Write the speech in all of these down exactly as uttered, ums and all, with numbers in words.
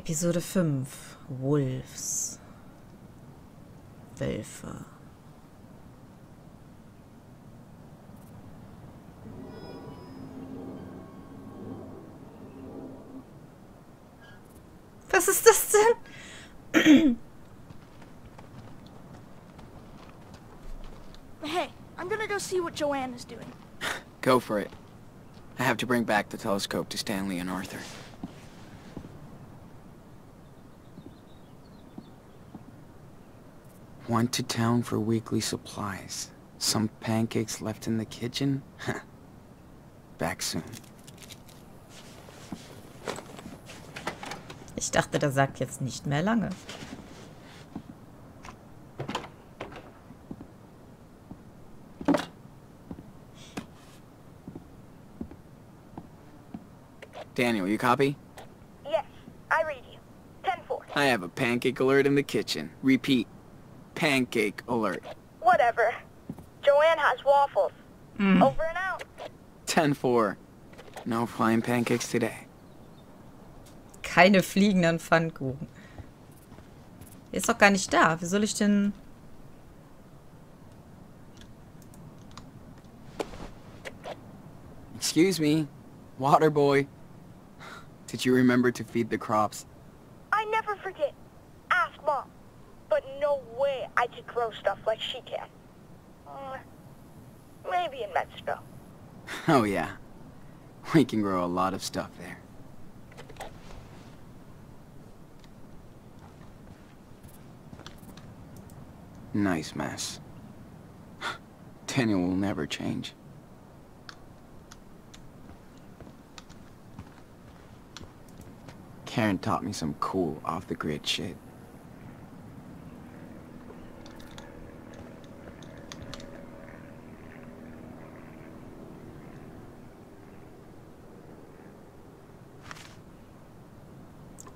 Episode fünf. Wolves. Wölfe. Was ist das denn? Hey, I'm gonna go see what Joanne is doing. Go for it. I have to bring back the telescope to Stanley and Arthur. Went to town for weekly supplies. Some pancakes left in the kitchen? Back soon. Ich dachte, der sagt jetzt nicht mehr lange. Daniel, you copy? Yes, I read you. ten four. I have a pancake alert in the kitchen. Repeat. Pancake alert. Whatever. Joanne has waffles. Mm. Over and out. ten four. No flying pancakes today. Keine fliegenden Pfannkuchen. Der ist doch gar nicht da. Wie soll ich denn... Excuse me, water boy. Did you remember to feed the crops? I never forget. Ask Mom. But no way I could grow stuff like she can. Uh, maybe in Mexico. Oh yeah. We can grow a lot of stuff there. Nice mess. Daniel will never change. Karen taught me some cool off-the-grid shit.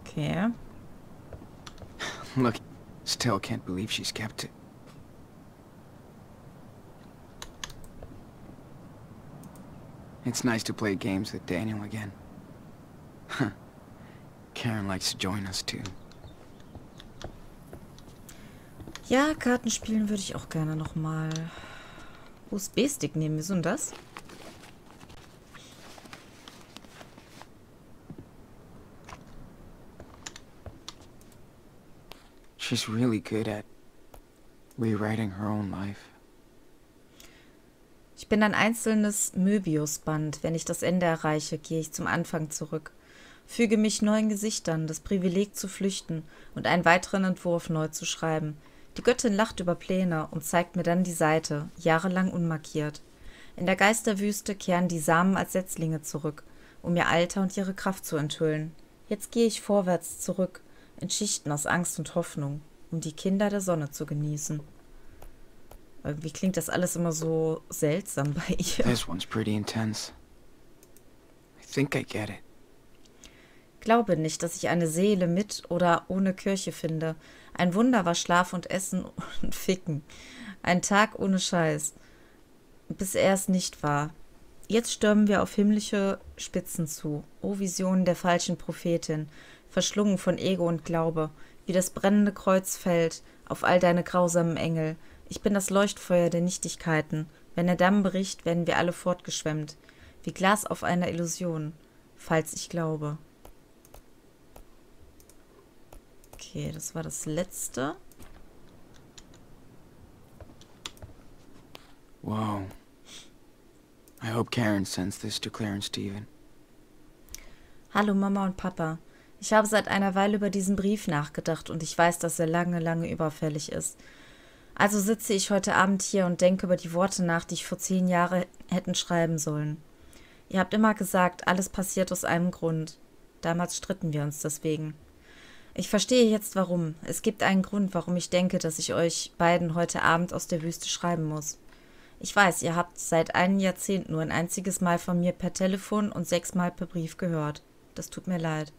Okay. Look, still can't believe she's kept it. It's nice to play games with Daniel again. Huh. Karen likes to join us too. Ja, Karten spielen würde ich auch gerne nochmal. U S B-Stick nehmen, wieso denn das? She's really good at rewriting her own life. Ich bin ein einzelnes Möbiusband. Wenn ich das Ende erreiche, gehe ich zum Anfang zurück. Füge mich neuen Gesichtern, das Privileg zu flüchten und einen weiteren Entwurf neu zu schreiben. Die Göttin lacht über Pläne und zeigt mir dann die Seite, jahrelang unmarkiert. In der Geisterwüste kehren die Samen als Setzlinge zurück, um ihr Alter und ihre Kraft zu enthüllen. Jetzt gehe ich vorwärts zurück, in Schichten aus Angst und Hoffnung, um die Kinder der Sonne zu genießen. Irgendwie klingt das alles immer so seltsam bei ihr. This one's pretty intense. I think I get it. Glaube nicht, dass ich eine Seele mit oder ohne Kirche finde. Ein Wunder war Schlaf und Essen und Ficken. Ein Tag ohne Scheiß. Bis er es nicht war. Jetzt stürmen wir auf himmlische Spitzen zu. O Visionen der falschen Prophetin. Verschlungen von Ego und Glaube. Wie das brennende Kreuz fällt auf all deine grausamen Engel. Ich bin das Leuchtfeuer der Nichtigkeiten. Wenn der Damm bricht, werden wir alle fortgeschwemmt. Wie Glas auf einer Illusion. Falls ich glaube. Okay, das war das letzte. Wow. I hope Karen sends this to Clarence Steven. Hallo Mama und Papa. Ich habe seit einer Weile über diesen Brief nachgedacht und ich weiß, dass er lange, lange überfällig ist. Also sitze ich heute Abend hier und denke über die Worte nach, die ich vor zehn Jahren hätten schreiben sollen. Ihr habt immer gesagt, alles passiert aus einem Grund. Damals stritten wir uns deswegen. Ich verstehe jetzt, warum. Es gibt einen Grund, warum ich denke, dass ich euch beiden heute Abend aus der Wüste schreiben muss. Ich weiß, ihr habt seit einem Jahrzehnt nur ein einziges Mal von mir per Telefon und sechsmal per Brief gehört. Das tut mir leid.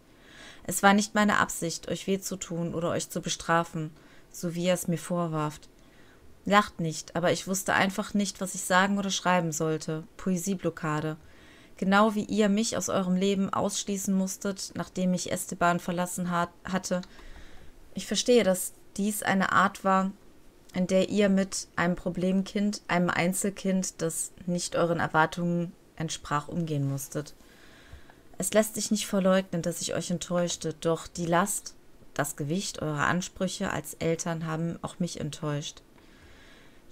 Es war nicht meine Absicht, euch weh zu tun oder euch zu bestrafen, so wie ihr es mir vorwarft. Lacht nicht, aber ich wusste einfach nicht, was ich sagen oder schreiben sollte. Poesieblockade. Genau wie ihr mich aus eurem Leben ausschließen musstet, nachdem ich Esteban verlassen hat, hatte. Ich verstehe, dass dies eine Art war, in der ihr mit einem Problemkind, einem Einzelkind, das nicht euren Erwartungen entsprach, umgehen musstet. Es lässt sich nicht verleugnen, dass ich euch enttäuschte, doch die Last, das Gewicht eurer Ansprüche als Eltern haben auch mich enttäuscht.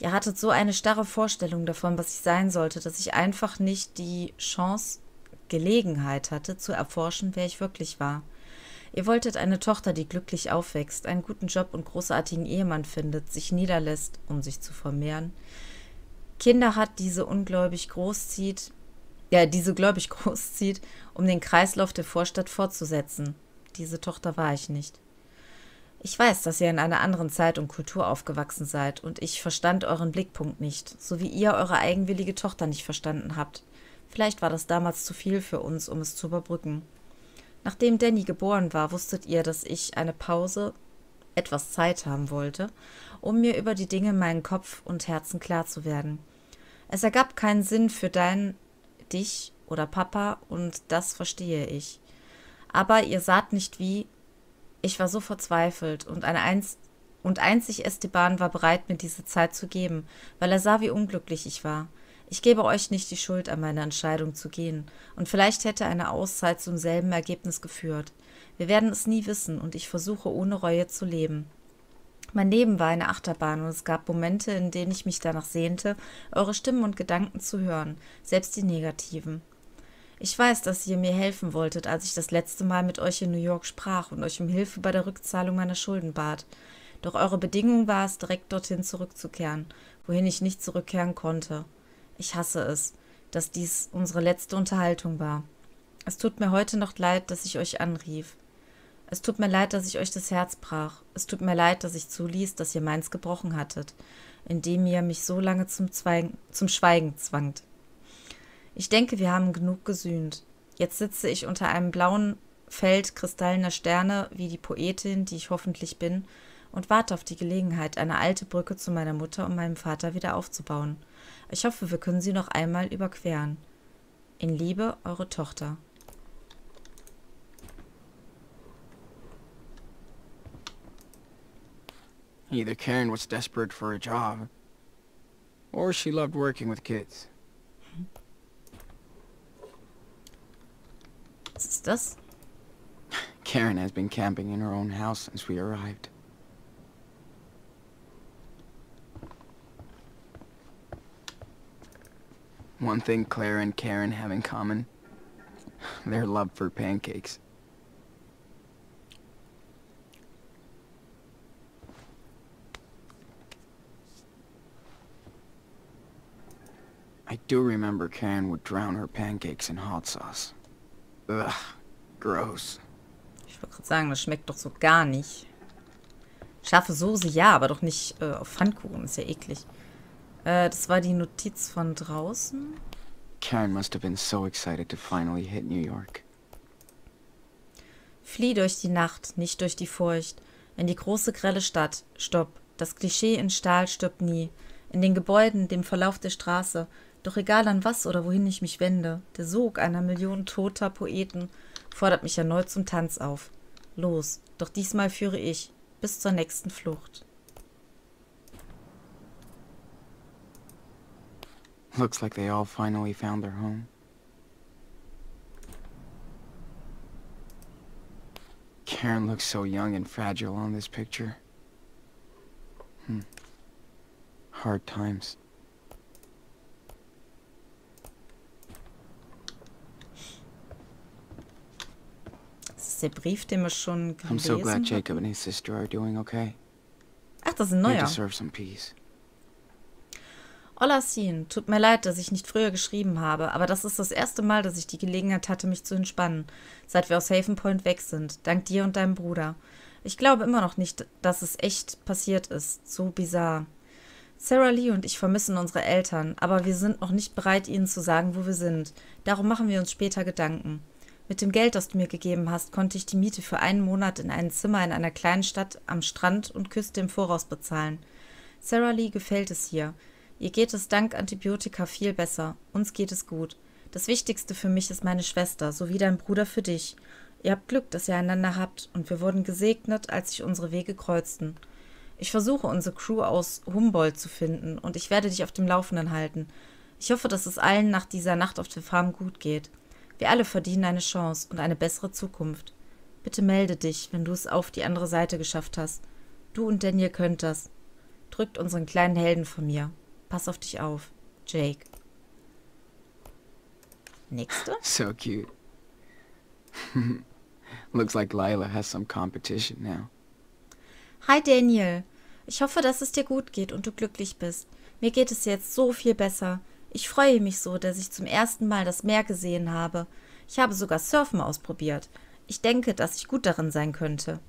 Ihr hattet so eine starre Vorstellung davon, was ich sein sollte, dass ich einfach nicht die Chance, Gelegenheit hatte, zu erforschen, wer ich wirklich war. Ihr wolltet eine Tochter, die glücklich aufwächst, einen guten Job und großartigen Ehemann findet, sich niederlässt, um sich zu vermehren, Kinder hat, diese ungläubig großzieht, ja, diese gläubig großzieht, um den Kreislauf der Vorstadt fortzusetzen. Diese Tochter war ich nicht. Ich weiß, dass ihr in einer anderen Zeit und Kultur aufgewachsen seid und ich verstand euren Blickpunkt nicht, so wie ihr eure eigenwillige Tochter nicht verstanden habt. Vielleicht war das damals zu viel für uns, um es zu überbrücken. Nachdem Danny geboren war, wusstet ihr, dass ich eine Pause, etwas Zeit haben wollte, um mir über die Dinge in meinen Kopf und Herzen klar zu werden. Es ergab keinen Sinn für dein, dich oder Papa und das verstehe ich. Aber ihr saht nicht wie. Ich war so verzweifelt und, eine einz und einzig Esteban war bereit, mir diese Zeit zu geben, weil er sah, wie unglücklich ich war. Ich gebe euch nicht die Schuld an meiner Entscheidung zu gehen und vielleicht hätte eine Auszeit zum selben Ergebnis geführt. Wir werden es nie wissen und ich versuche, ohne Reue zu leben. Mein Leben war eine Achterbahn und es gab Momente, in denen ich mich danach sehnte, eure Stimmen und Gedanken zu hören, selbst die negativen. Ich weiß, dass ihr mir helfen wolltet, als ich das letzte Mal mit euch in New York sprach und euch um Hilfe bei der Rückzahlung meiner Schulden bat. Doch eure Bedingung war es, direkt dorthin zurückzukehren, wohin ich nicht zurückkehren konnte. Ich hasse es, dass dies unsere letzte Unterhaltung war. Es tut mir heute noch leid, dass ich euch anrief. Es tut mir leid, dass ich euch das Herz brach. Es tut mir leid, dass ich zuließ, dass ihr meins gebrochen hattet, indem ihr mich so lange zum, Zweigen, zum Schweigen zwangt. Ich denke, wir haben genug gesühnt. Jetzt sitze ich unter einem blauen Feld kristallener Sterne, wie die Poetin, die ich hoffentlich bin, und warte auf die Gelegenheit, eine alte Brücke zu meiner Mutter und meinem Vater wieder aufzubauen. Ich hoffe, wir können sie noch einmal überqueren. In Liebe, eure Tochter. Either Karen was desperate for a job, or she loved working with kids. Was ist das? Karen has been camping in her own house since we arrived. One thing Claire and Karen have in common, their love for pancakes. I do remember Karen would drown her pancakes in hot sauce. Ugh, gross. Ich wollte gerade sagen, das schmeckt doch so gar nicht. Scharfe Soße, ja, aber doch nicht äh, auf Pfannkuchen, ist ja eklig. Äh, das war die Notiz von draußen. Karen must have been so excited to finally hit New York. Flieh durch die Nacht, nicht durch die Furcht. In die große, grelle Stadt. Stopp. Das Klischee in Stahl stirbt nie. In den Gebäuden, dem Verlauf der Straße. Doch egal an was oder wohin ich mich wende, der Sog einer Million toter Poeten fordert mich erneut zum Tanz auf. Los, doch diesmal führe ich bis zur nächsten Flucht. Looks like they all finally found their home. Karen looks so young and fragile on this picture. Hmm. Hard times. Der Brief, den wir schon gelesen haben. I'm so glad Jacob and his sister are doing okay. Ach, das ist ein neuer. Olasien, tut mir leid, dass ich nicht früher geschrieben habe, aber das ist das erste Mal, dass ich die Gelegenheit hatte, mich zu entspannen, seit wir aus Haven Point weg sind, dank dir und deinem Bruder. Ich glaube immer noch nicht, dass es echt passiert ist. So bizarr. Sarah Lee und ich vermissen unsere Eltern, aber wir sind noch nicht bereit, ihnen zu sagen, wo wir sind. Darum machen wir uns später Gedanken. Mit dem Geld, das du mir gegeben hast, konnte ich die Miete für einen Monat in einem Zimmer in einer kleinen Stadt am Strand und Küste im Voraus bezahlen. Sarah Lee gefällt es hier. Ihr geht es dank Antibiotika viel besser. Uns geht es gut. Das Wichtigste für mich ist meine Schwester, sowie dein Bruder für dich. Ihr habt Glück, dass ihr einander habt, und wir wurden gesegnet, als sich unsere Wege kreuzten. Ich versuche, unsere Crew aus Humboldt zu finden, und ich werde dich auf dem Laufenden halten. Ich hoffe, dass es allen nach dieser Nacht auf der Farm gut geht. Wir alle verdienen eine Chance und eine bessere Zukunft. Bitte melde dich, wenn du es auf die andere Seite geschafft hast. Du und Daniel könnt das. Drückt unseren kleinen Helden von mir. Pass auf dich auf. Jake. Nächste? So cute. Looks like Lila has some competition now. Hi Daniel. Ich hoffe, dass es dir gut geht und du glücklich bist. Mir geht es jetzt so viel besser. Ich freue mich so, dass ich zum ersten Mal das Meer gesehen habe. Ich habe sogar Surfen ausprobiert. Ich denke, dass ich gut darin sein könnte.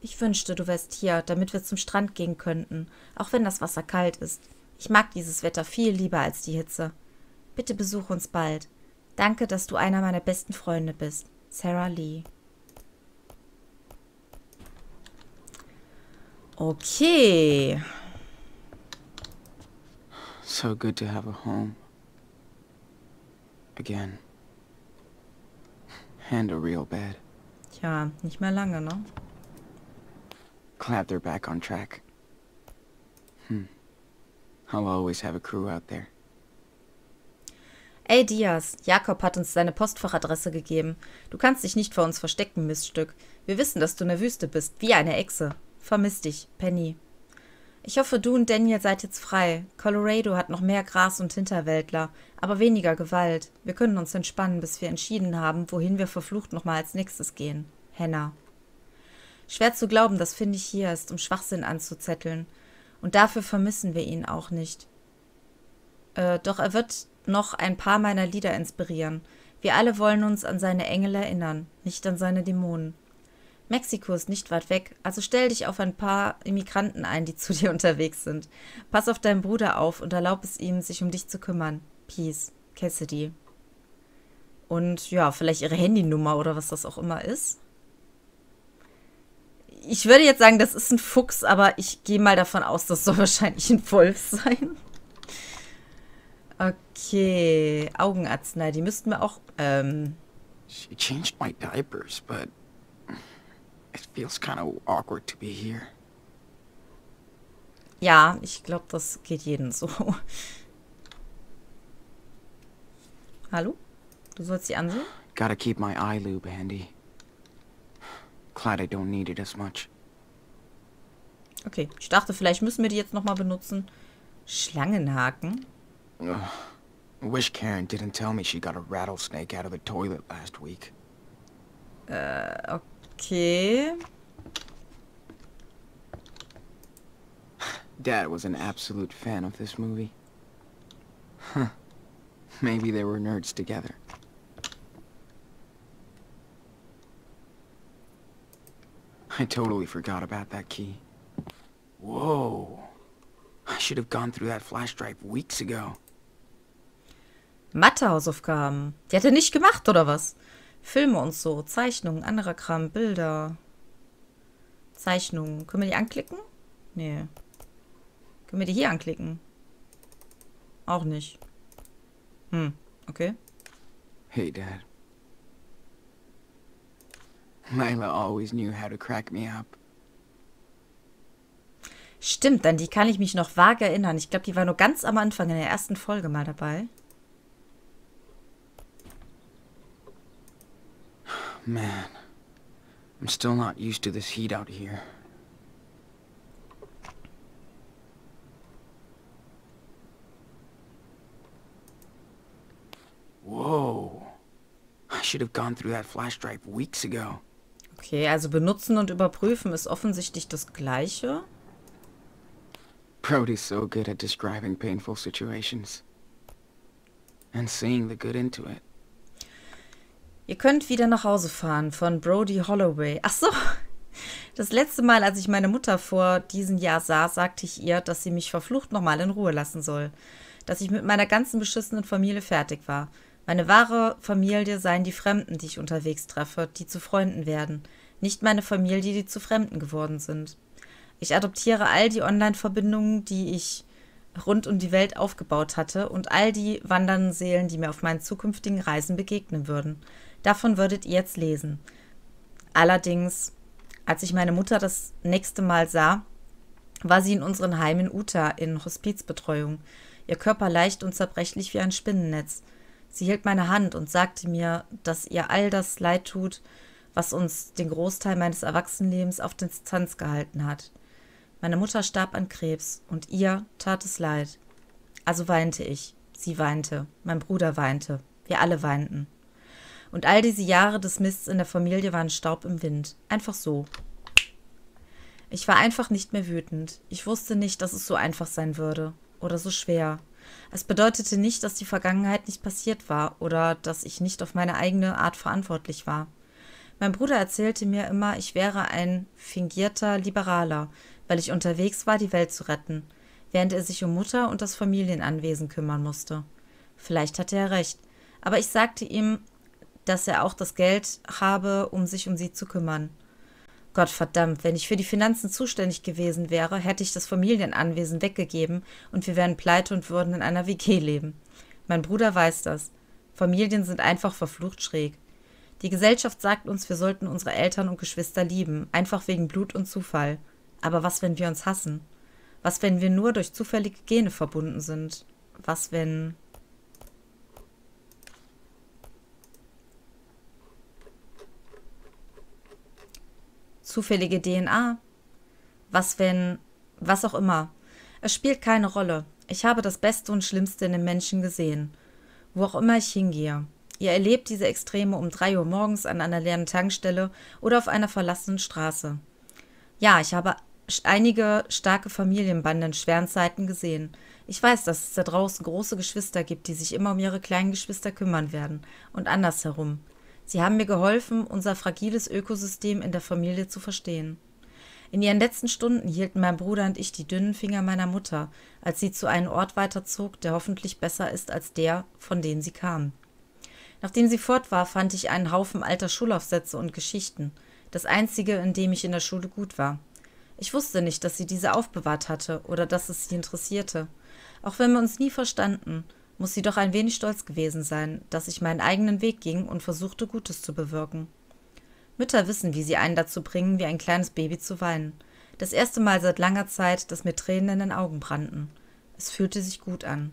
Ich wünschte, du wärst hier, damit wir zum Strand gehen könnten, auch wenn das Wasser kalt ist. Ich mag dieses Wetter viel lieber als die Hitze. Bitte besuch uns bald. Danke, dass du einer meiner besten Freunde bist. Sarah Lee. Okay. So good to have a home. Again. And a real bed. Tja, nicht mehr lange, ne? Glad they're back on track. Hmm. I'll always have a crew out there. Ey Diaz, Jacob hat uns seine Postfachadresse gegeben. Du kannst dich nicht vor uns verstecken, Miststück. Wir wissen, dass du in der Wüste bist, wie eine Echse. Vermiss dich, Penny. Ich hoffe, du und Daniel seid jetzt frei. Colorado hat noch mehr Gras und Hinterwäldler, aber weniger Gewalt. Wir können uns entspannen, bis wir entschieden haben, wohin wir verflucht nochmal als nächstes gehen. Hannah. Schwer zu glauben, dass Finn nicht hier ist, um Schwachsinn anzuzetteln. Und dafür vermissen wir ihn auch nicht. Äh, doch er wird noch ein paar meiner Lieder inspirieren. Wir alle wollen uns an seine Engel erinnern, nicht an seine Dämonen. Mexiko ist nicht weit weg, also stell dich auf ein paar Immigranten ein, die zu dir unterwegs sind. Pass auf deinen Bruder auf und erlaub es ihm, sich um dich zu kümmern. Peace. Cassidy. Und ja, vielleicht ihre Handynummer oder was das auch immer ist. Ich würde jetzt sagen, das ist ein Fuchs, aber ich gehe mal davon aus, das soll wahrscheinlich ein Wolf sein. Okay, Augenarznei, die müssten wir auch, ähm... She changed my diapers, but... It feels kind of awkward to be here. Ja, ich glaube, das geht jedem so. Hallo? Du sollst sie ansehen? Gotta keep my eye lube handy. Glad I don't need it as much. Okay, ich dachte, vielleicht müssen wir die jetzt nochmal benutzen. Schlangenhaken. Ugh. Wish Karen didn't tell me she got a rattlesnake out of the toilet last week. Äh, okay. Okay. Dad was an absolute fan of this movie. Huh. Maybe they were nerds together. I totally forgot about that key. Whoa. I should have gone through that flash drive weeks ago. Mathehausaufgaben. Die hat er nicht gemacht, oder was? Filme und so, Zeichnungen, anderer Kram, Bilder. Zeichnungen. Können wir die anklicken? Nee. Können wir die hier anklicken? Auch nicht. Hm, okay. Hey, Dad. Lila always knew how to crack me up. Stimmt, an die kann ich mich noch vage erinnern. Ich glaube, die war nur ganz am Anfang in der ersten Folge mal dabei. Man, I'm still not used to this heat out here. Whoa. I should have gone through that flash drive weeks ago. Okay, also benutzen und überprüfen ist offensichtlich das Gleiche. Brody's so good at describing painful situations. And seeing the good into it. Ihr könnt wieder nach Hause fahren von Brody Hollaway. Ach so. Das letzte Mal, als ich meine Mutter vor diesem Jahr sah, sagte ich ihr, dass sie mich verflucht nochmal in Ruhe lassen soll. Dass ich mit meiner ganzen beschissenen Familie fertig war. Meine wahre Familie seien die Fremden, die ich unterwegs treffe, die zu Freunden werden. Nicht meine Familie, die zu Fremden geworden sind. Ich adoptiere all die Online-Verbindungen, die ich... rund um die Welt aufgebaut hatte und all die wandernden Seelen, die mir auf meinen zukünftigen Reisen begegnen würden. Davon würdet ihr jetzt lesen. Allerdings, als ich meine Mutter das nächste Mal sah, war sie in unserem Heim in Utah in Hospizbetreuung, ihr Körper leicht und zerbrechlich wie ein Spinnennetz. Sie hielt meine Hand und sagte mir, dass ihr all das Leid tut, was uns den Großteil meines Erwachsenenlebens auf Distanz gehalten hat. Meine Mutter starb an Krebs und ihr tat es leid. Also weinte ich, sie weinte, mein Bruder weinte, wir alle weinten. Und all diese Jahre des Mists in der Familie waren Staub im Wind, einfach so. Ich war einfach nicht mehr wütend. Ich wusste nicht, dass es so einfach sein würde oder so schwer. Es bedeutete nicht, dass die Vergangenheit nicht passiert war oder dass ich nicht auf meine eigene Art verantwortlich war. Mein Bruder erzählte mir immer, ich wäre ein fingierter Liberaler, weil ich unterwegs war, die Welt zu retten, während er sich um Mutter und das Familienanwesen kümmern musste. Vielleicht hatte er recht, aber ich sagte ihm, dass er auch das Geld habe, um sich um sie zu kümmern. Gott verdammt, wenn ich für die Finanzen zuständig gewesen wäre, hätte ich das Familienanwesen weggegeben und wir wären pleite und würden in einer W G leben. Mein Bruder weiß das. Familien sind einfach verflucht schräg. Die Gesellschaft sagt uns, wir sollten unsere Eltern und Geschwister lieben, einfach wegen Blut und Zufall. Aber was, wenn wir uns hassen? Was, wenn wir nur durch zufällige Gene verbunden sind? Was, wenn... Zufällige D N A? Was, wenn... Was auch immer. Es spielt keine Rolle. Ich habe das Beste und Schlimmste in den Menschen gesehen. Wo auch immer ich hingehe. Ihr erlebt diese Extreme um drei Uhr morgens an einer leeren Tankstelle oder auf einer verlassenen Straße. Ja, ich habe einige starke Familienbande in schweren Zeiten gesehen. Ich weiß, dass es da draußen große Geschwister gibt, die sich immer um ihre kleinen Geschwister kümmern werden. Und andersherum. Sie haben mir geholfen, unser fragiles Ökosystem in der Familie zu verstehen. In ihren letzten Stunden hielten mein Bruder und ich die dünnen Finger meiner Mutter, als sie zu einem Ort weiterzog, der hoffentlich besser ist als der, von dem sie kam. Nachdem sie fort war, fand ich einen Haufen alter Schulaufsätze und Geschichten, das einzige, in dem ich in der Schule gut war. Ich wusste nicht, dass sie diese aufbewahrt hatte oder dass es sie interessierte. Auch wenn wir uns nie verstanden, muss sie doch ein wenig stolz gewesen sein, dass ich meinen eigenen Weg ging und versuchte, Gutes zu bewirken. Mütter wissen, wie sie einen dazu bringen, wie ein kleines Baby zu weinen. Das erste Mal seit langer Zeit, dass mir Tränen in den Augen brannten. Es fühlte sich gut an.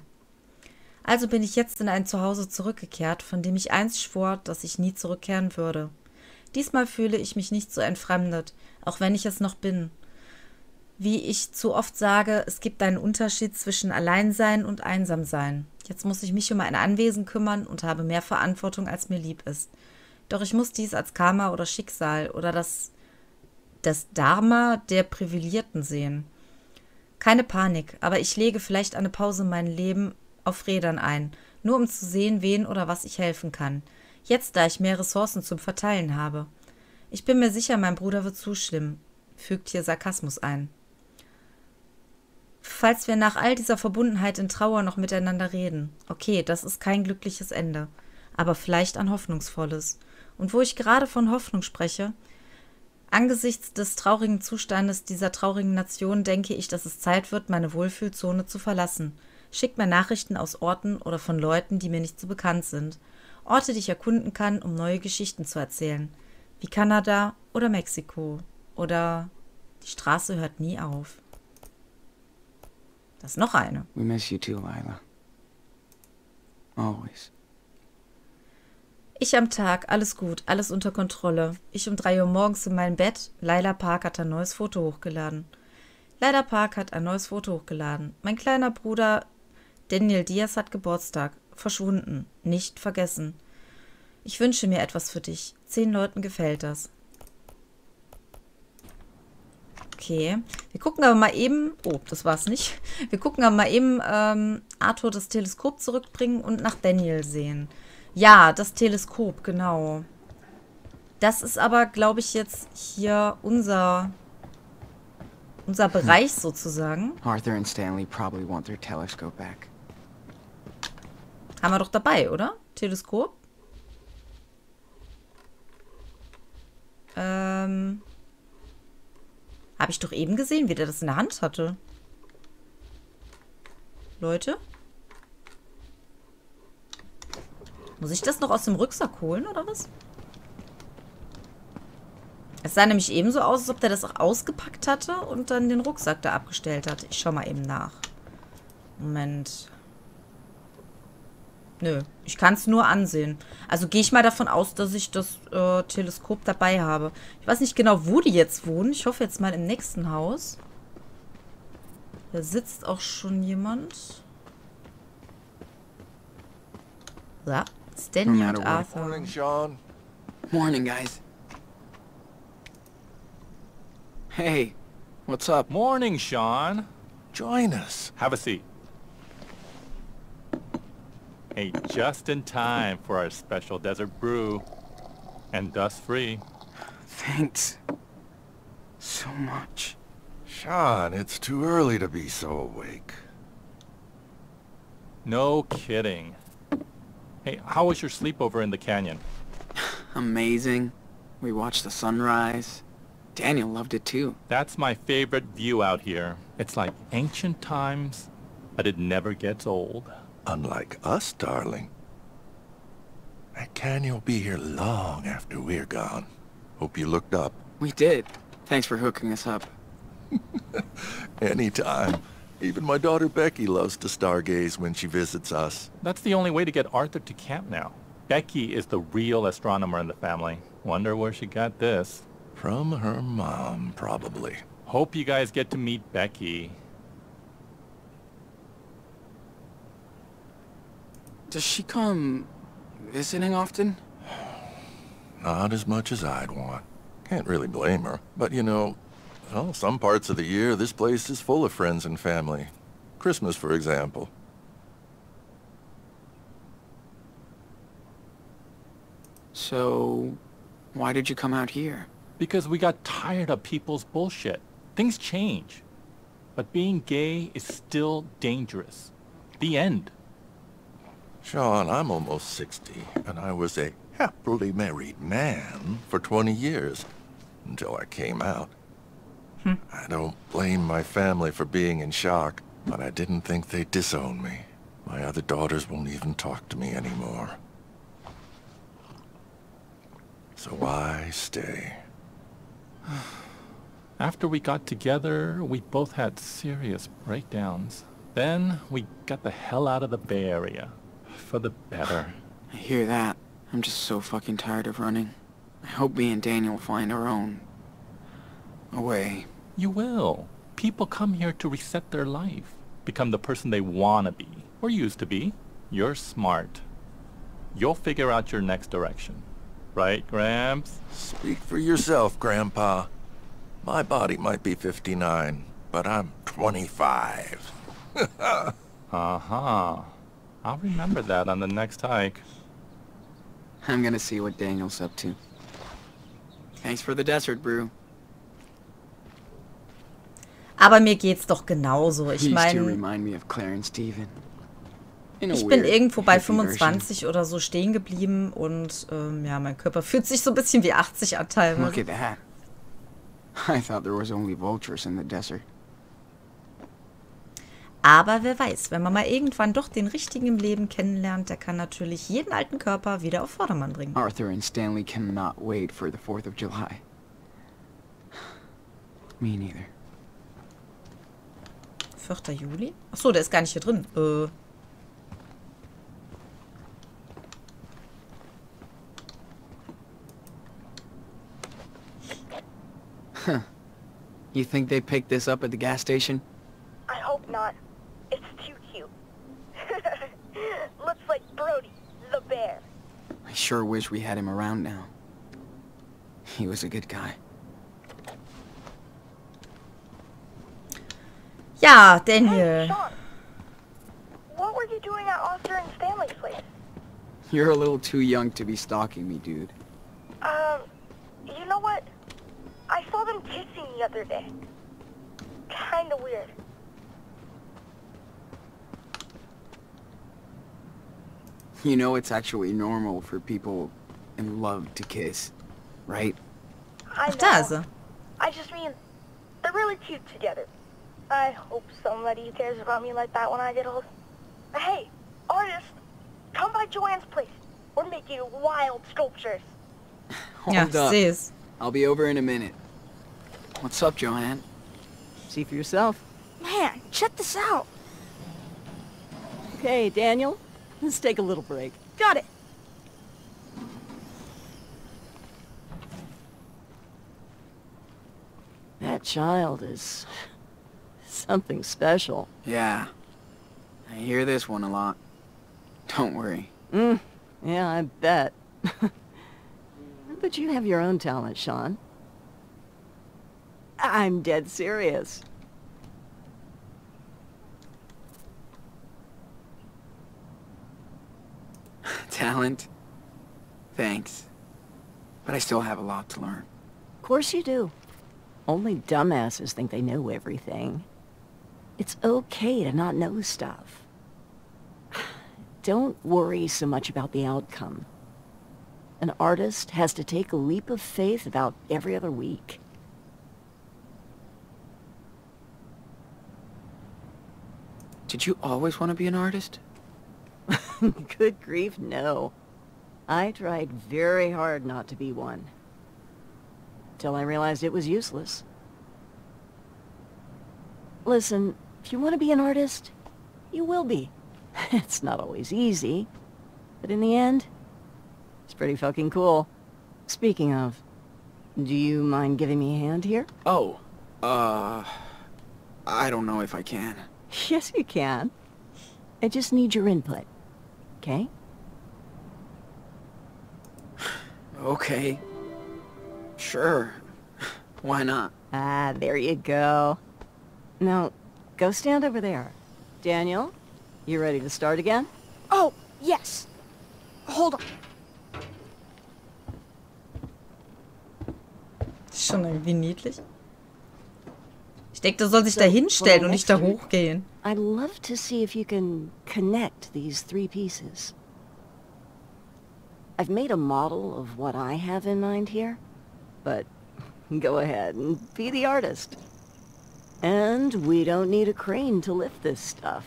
Also bin ich jetzt in ein Zuhause zurückgekehrt, von dem ich einst schwor, dass ich nie zurückkehren würde. Diesmal fühle ich mich nicht so entfremdet, auch wenn ich es noch bin. Wie ich zu oft sage, es gibt einen Unterschied zwischen Alleinsein und Einsamsein. Jetzt muss ich mich um ein Anwesen kümmern und habe mehr Verantwortung, als mir lieb ist. Doch ich muss dies als Karma oder Schicksal oder das, das Dharma der Privilegierten sehen. Keine Panik, aber ich lege vielleicht eine Pause in meinem Leben auf Rädern ein, nur um zu sehen, wen oder was ich helfen kann. Jetzt, da ich mehr Ressourcen zum Verteilen habe. Ich bin mir sicher, mein Bruder wird zustimmen, fügt hier Sarkasmus ein. Falls wir nach all dieser Verbundenheit in Trauer noch miteinander reden. Okay, das ist kein glückliches Ende, aber vielleicht ein hoffnungsvolles. Und wo ich gerade von Hoffnung spreche, angesichts des traurigen Zustandes dieser traurigen Nation denke ich, dass es Zeit wird, meine Wohlfühlzone zu verlassen. Schickt mir Nachrichten aus Orten oder von Leuten, die mir nicht so bekannt sind. Orte, die ich erkunden kann, um neue Geschichten zu erzählen. Wie Kanada oder Mexiko. Oder die Straße hört nie auf. Das ist noch eine. We miss you too, Lila. Always. Ich am Tag, alles gut, alles unter Kontrolle. Ich um drei Uhr morgens in meinem Bett. Lila Park hat ein neues Foto hochgeladen. Lila Park hat ein neues Foto hochgeladen. Mein kleiner Bruder Daniel Diaz hat Geburtstag. Verschwunden. Nicht vergessen. Ich wünsche mir etwas für dich. Zehn Leuten gefällt das. Okay, wir gucken aber mal eben, oh, das war's nicht. Wir gucken aber mal eben ähm, Arthur das Teleskop zurückbringen und nach Daniel sehen. Ja, das Teleskop, genau. Das ist aber, glaube ich, jetzt hier unser unser Bereich sozusagen. Arthur und Stanley probably want their telescope back. Haben wir doch dabei, oder? Teleskop. Ähm... Habe ich doch eben gesehen, wie der das in der Hand hatte. Leute. Muss ich das noch aus dem Rucksack holen, oder was? Es sah nämlich eben so aus, als ob der das auch ausgepackt hatte und dann den Rucksack da abgestellt hat. Ich schau mal eben nach. Moment. Nö, ich kann es nur ansehen. Also gehe ich mal davon aus, dass ich das äh, Teleskop dabei habe. Ich weiß nicht genau, wo die jetzt wohnen. Ich hoffe jetzt mal im nächsten Haus. Da sitzt auch schon jemand. Ja, Stanley und Arthur. Morning, Sean. Morning, guys. Hey, what's up? Morning, Sean. Join us. Have a seat. Hey, just in time for our special desert brew. And dust-free. Thanks. So much. Sean, it's too early to be so awake. No kidding. Hey, how was your sleepover in the canyon? Amazing. We watched the sunrise. Daniel loved it too. That's my favorite view out here. It's like ancient times, but it never gets old. Unlike us, darling. That canyon will be here long after we're gone. Hope you looked up. We did. Thanks for hooking us up. Anytime. Even my daughter Becky loves to stargaze when she visits us. That's the only way to get Arthur to camp now. Becky is the real astronomer in the family. Wonder where she got this. From her mom, probably. Hope you guys get to meet Becky. Does she come visiting often? Not as much as I'd want. Can't really blame her. But you know, well, some parts of the year this place is full of friends and family. Christmas, for example. So, why did you come out here? Because we got tired of people's bullshit. Things change. But being gay is still dangerous. The end. Sean, I'm almost sixty, and I was a happily married man for twenty years, until I came out. Hmm. I don't blame my family for being in shock, but I didn't think they'd disown me. My other daughters won't even talk to me anymore. So I stay. After we got together, we both had serious breakdowns. Then we got the hell out of the Bay Area. For the better. I hear that. I'm just so fucking tired of running. I hope me and Daniel find our own way. You will. People come here to reset their life. Become the person they wanna be. Or used to be. You're smart. You'll figure out your next direction. Right, Gramps? Speak for yourself, Grandpa. My body might be fifty-nine, but I'm twenty-five. Uh-huh. I'll remember that on the next hike. I'm gonna see what Daniel's up to. Thanks for the desert brew. Aber mir geht's doch genauso. Ich meine, ich bin irgendwo bei fünfundzwanzig oder so stehen geblieben und ähm, ja, mein Körper fühlt sich so ein bisschen wie achtzig an teilweise. Look at that. I thought there was only vultures in the desert. Aber wer weiß, wenn man mal irgendwann doch den richtigen im Leben kennenlernt, der kann natürlich jeden alten Körper wieder auf Vordermann bringen. Arthur and Stanley cannot wait for the fourth of July. Me neither. vierter Juli? Achso, der ist gar nicht hier drin. Äh. Huh. You think they picked this up at the gas station? I hope not. Looks like Brody, the bear. I sure wish we had him around now. He was a good guy. Yeah, Daniel. Hey, Sean. What were you doing at Arthur and Stanley's place? You're a little too young to be stalking me, dude. Um, you know what? I saw them kissing the other day. Kinda weird. You know it's actually normal for people in love to kiss, right? I know. I just mean, they're really cute together. I hope somebody cares about me like that when I get old. Hey, artists, come by Joanne's place. We're making wild sculptures. Hold yeah, up. Sis. I'll be over in a minute. What's up, Joanne? See for yourself. Man, check this out. Okay, Daniel, let's take a little break. Got it. That child is something special. Yeah. I hear this one a lot. Don't worry. Mm, yeah, I bet. But you have your own talent, Sean. I'm dead serious. Talent? Thanks. But I still have a lot to learn. Of course you do. Only dumbasses think they know everything. It's okay to not know stuff. Don't worry so much about the outcome. An artist has to take a leap of faith about every other week. Did you always want to be an artist? Good grief, no. I tried very hard not to be one. Till I realized it was useless. Listen, if you want to be an artist, you will be. It's not always easy, but in the end, it's pretty fucking cool. Speaking of, do you mind giving me a hand here? Oh, uh, I don't know if I can. Yes, you can. I just need your input, okay? Okay. Sure. Why not? Ah, there you go. Now, go stand over there. Daniel, you ready to start again? Oh, yes. Hold on. Das ist schon irgendwie niedlich. Ich denke, der soll sich da hinstellen und nicht da hochgehen. I'd love to see if you can connect these three pieces. I've made a model of what I have in mind here. But go ahead and be the artist. And we don't need a crane to lift this stuff.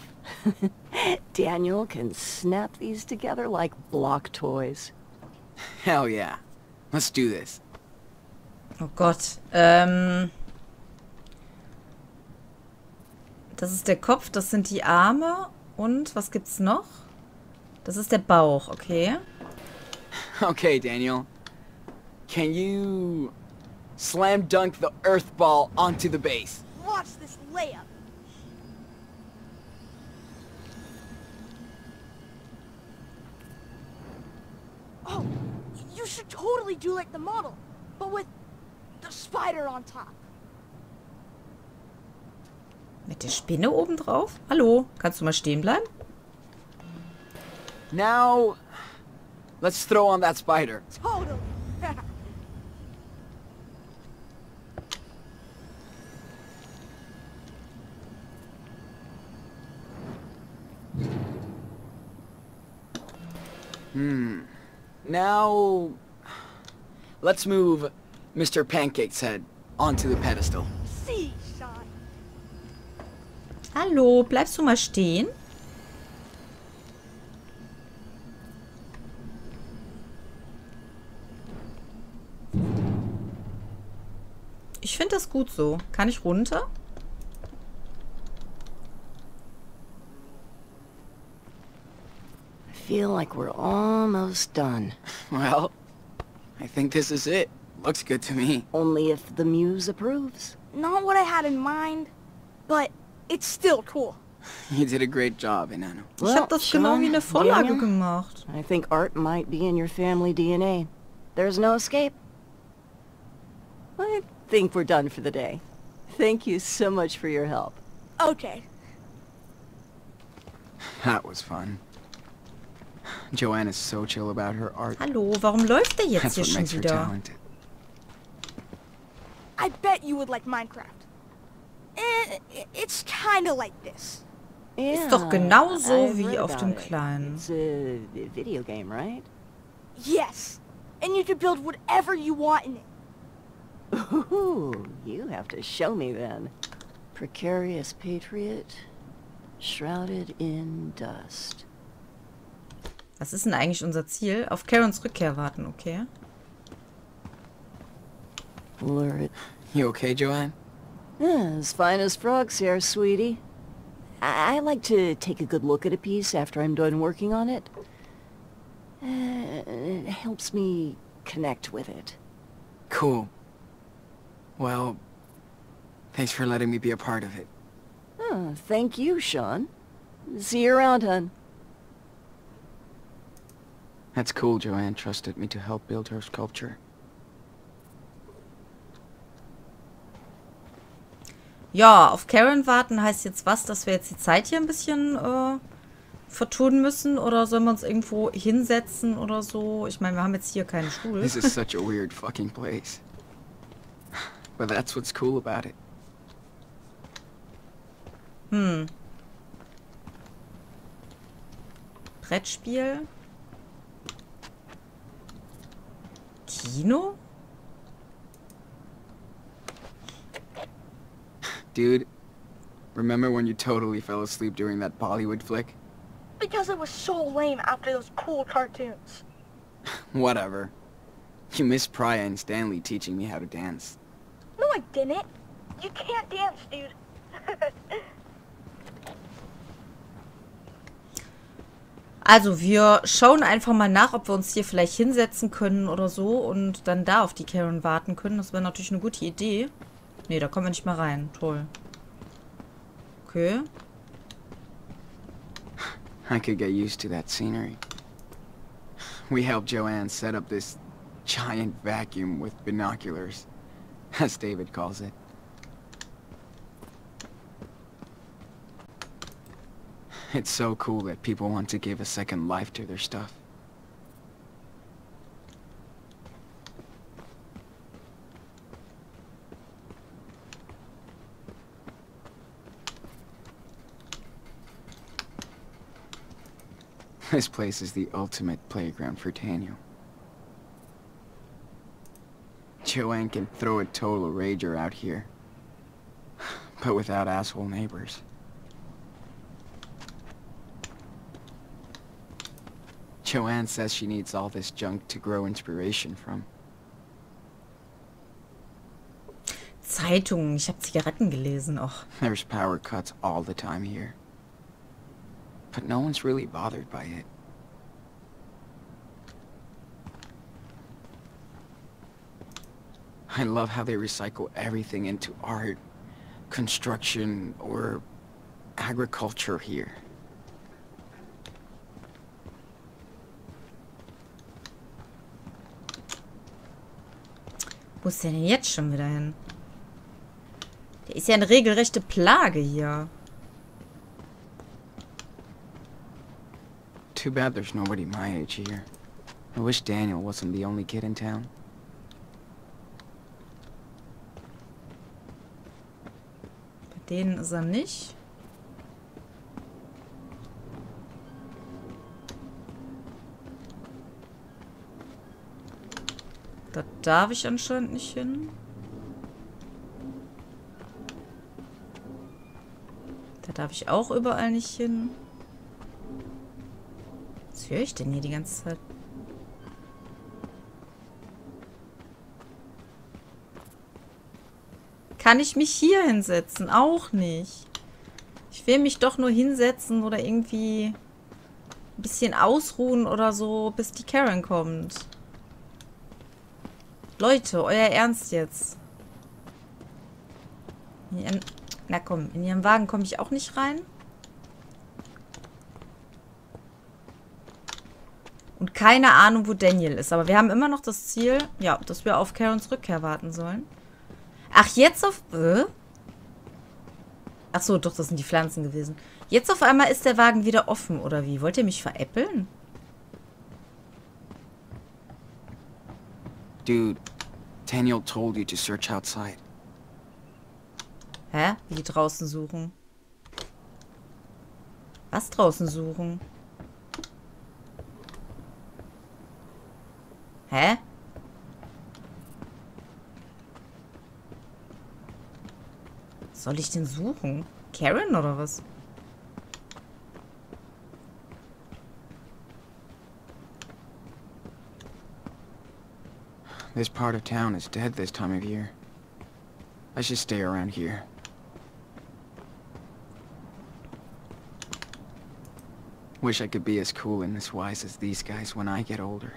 Daniel can snap these together like block toys. Hell yeah. Let's do this. Oh Gott. Ähm. Das ist der Kopf, das sind die Arme. Und was gibt's noch? Das ist der Bauch, okay. Okay, Daniel. Can you slam dunk the earth ball onto the base? Watch this layup. Oh, you should totally do like the model, but with the spider on top. Mit der Spinne oben drauf? Hallo, kannst du mal stehen bleiben? Now, let's throw on that spider. Totally. Hmm. Now, let's move Mister Pancake's head onto the pedestal. See, Sean. Hallo, bleibst du mal stehen? Ich finde das gut so. Kann ich runter? Feel like we're almost done. Well, I think this is it. Looks good to me. Only if the muse approves. Not what I had in mind, but it's still cool. You did a great job, Inanna. Well, ich hab das Sean, genau wie eine Vorlage Daniel, gemacht. I think art might be in your family D N A. There's no escape. I think we're done for the day. Thank you so much for your help. Okay. That was fun. Joanne is so chill about her art. Hallo, warum läuft der jetzt hier schon wieder? I bet you would like Minecraft. It's kind of like this. Yeah, ist doch genauso wie auf dem kleinen. It's a video game, right? Yes. And you can build whatever you want in it. Ooh, you have to show me then. Precarious Patriot, shrouded in dust. Was ist denn eigentlich unser Ziel? Auf Karens Rückkehr warten, okay? You okay, Joanne? Yeah, as fine as frogs here, sweetie. I, I like to take a good look at a piece after I'm done working on it. Uh, it helps me connect with it. Cool. Well, thanks for letting me be a part of it. Oh, thank you, Sean. See you around, hon. That's cool. Joanne trusted me to help build her sculpture. Ja, auf Karen warten heißt jetzt was, dass wir jetzt die Zeit hier ein bisschen äh, vertun müssen? Oder sollen wir uns irgendwo hinsetzen oder so? Ich meine, wir haben jetzt hier keinen Stuhl. This is such a weird fucking place. But that's what's cool about it. Hm. Brettspiel? Kino? Dude, remember when you totally fell asleep during that Bollywood flick? Because it was so lame after those cool cartoons. Whatever. You missed Priya and Stanley teaching me how to dance. No, I didn't. You can't dance, dude. Also, wir schauen einfach mal nach, ob wir uns hier vielleicht hinsetzen können oder so und dann da auf die Karen warten können. Das wäre natürlich eine gute Idee. Nee, da kommen wir nicht mal rein. Toll. Okay. I could get used to that scenery. We helped Joanne set up this giant vacuum with binoculars, as David calls it. It's so cool that people want to give a second life to their stuff. This place is the ultimate playground for Daniel. Joanne can throw a total rager out here, but without asshole neighbors. Joanne says she needs all this junk to grow inspiration from. Zeitungen, ich habe Zigaretten gelesen. Och. There's power cuts all the time here. But no one's really bothered by it. I love how they recycle everything into art, construction, or agriculture here. Wo ist der denn jetzt schon wieder hin? Der ist ja eine regelrechte Plage hier. Too bad there's nobody my age here. I wish Daniel wasn't the only kid in town. Bei denen ist er nicht. Da darf ich anscheinend nicht hin. Da darf ich auch überall nicht hin. Was höre ich denn hier die ganze Zeit? Kann ich mich hier hinsetzen? Auch nicht. Ich will mich doch nur hinsetzen oder irgendwie ein bisschen ausruhen oder so, bis die Karen kommt. Leute, euer Ernst jetzt. In ihren, na komm, in ihren Wagen komme ich auch nicht rein. Und keine Ahnung, wo Daniel ist. Aber wir haben immer noch das Ziel, ja, dass wir auf Karens Rückkehr warten sollen. Ach, jetzt auf... Äh? Ach so, doch, das sind die Pflanzen gewesen. Jetzt auf einmal ist der Wagen wieder offen, oder wie? Wollt ihr mich veräppeln? Dude, Daniel told you to search outside. Hä? Wie draußen suchen? Was draußen suchen? Hä? Soll ich denn suchen? Karen oder was? This part of town is dead this time of year. I should stay around here. Wish I could be as cool and as wise as these guys when I get older.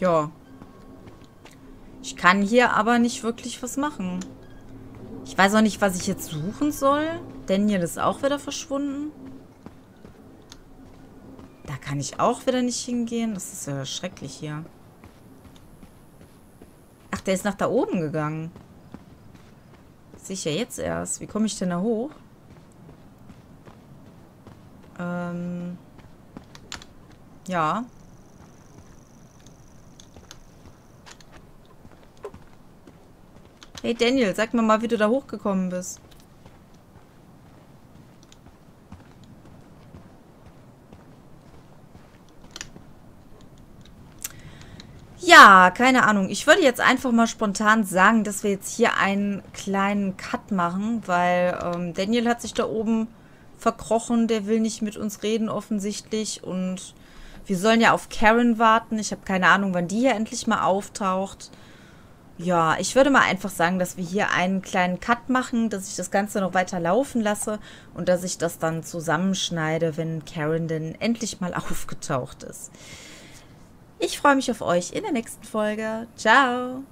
Ja. Ich kann hier aber nicht wirklich was machen. Ich weiß auch nicht, was ich jetzt suchen soll. Daniel ist auch wieder verschwunden. Da kann ich auch wieder nicht hingehen. Das ist ja schrecklich hier. Ach, der ist nach da oben gegangen. Das sehe ich ja jetzt erst. Wie komme ich denn da hoch? Ähm. Ja. Hey Daniel, sag mir mal, wie du da hochgekommen bist. Ja, keine Ahnung. Ich würde jetzt einfach mal spontan sagen, dass wir jetzt hier einen kleinen Cut machen, weil ähm, Daniel hat sich da oben verkrochen. Der will nicht mit uns reden offensichtlich und wir sollen ja auf Karen warten. Ich habe keine Ahnung, wann die hier endlich mal auftaucht. Ja, ich würde mal einfach sagen, dass wir hier einen kleinen Cut machen, dass ich das Ganze noch weiter laufen lasse und dass ich das dann zusammenschneide, wenn Karen denn endlich mal aufgetaucht ist. Ich freue mich auf euch in der nächsten Folge. Ciao!